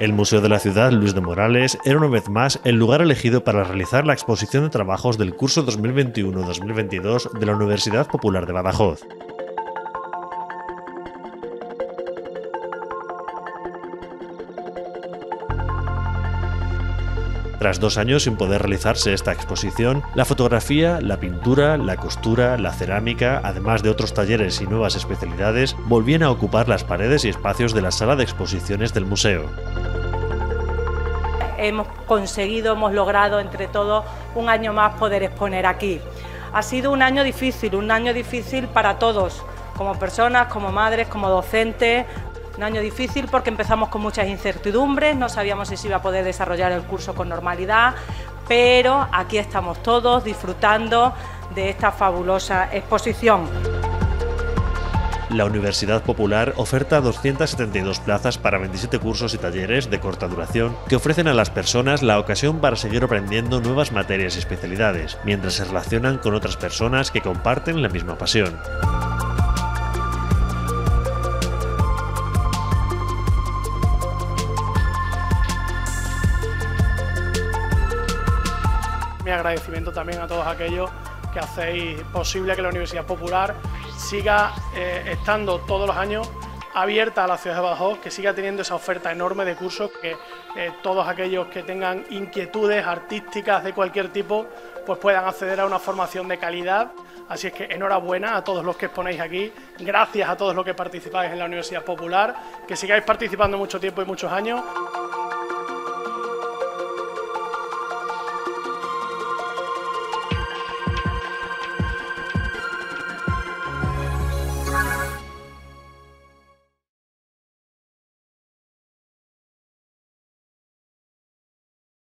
El Museo de la Ciudad Luis de Morales era una vez más el lugar elegido para realizar la exposición de trabajos del curso 2021-2022 de la Universidad Popular de Badajoz. Tras 2 años sin poder realizarse esta exposición, la fotografía, la pintura, la costura, la cerámica, además de otros talleres y nuevas especialidades, volvían a ocupar las paredes y espacios de la sala de exposiciones del museo. Hemos logrado entre todos un año más poder exponer aquí. Ha sido un año difícil para todos, como personas, como madres, como docentes. Un año difícil porque empezamos con muchas incertidumbres, no sabíamos si se iba a poder desarrollar el curso con normalidad, pero aquí estamos todos disfrutando de esta fabulosa exposición. La Universidad Popular oferta 272 plazas para 27 cursos y talleres de corta duración que ofrecen a las personas la ocasión para seguir aprendiendo nuevas materias y especialidades, mientras se relacionan con otras personas que comparten la misma pasión. Mi agradecimiento también a todos aquellos que hacéis posible que la Universidad Popular siga estando todos los años abierta a la ciudad de Badajoz, que siga teniendo esa oferta enorme de cursos, que todos aquellos que tengan inquietudes artísticas de cualquier tipo pues puedan acceder a una formación de calidad. Así es que enhorabuena a todos los que exponéis aquí, gracias a todos los que participáis en la Universidad Popular, que sigáis participando mucho tiempo y muchos años.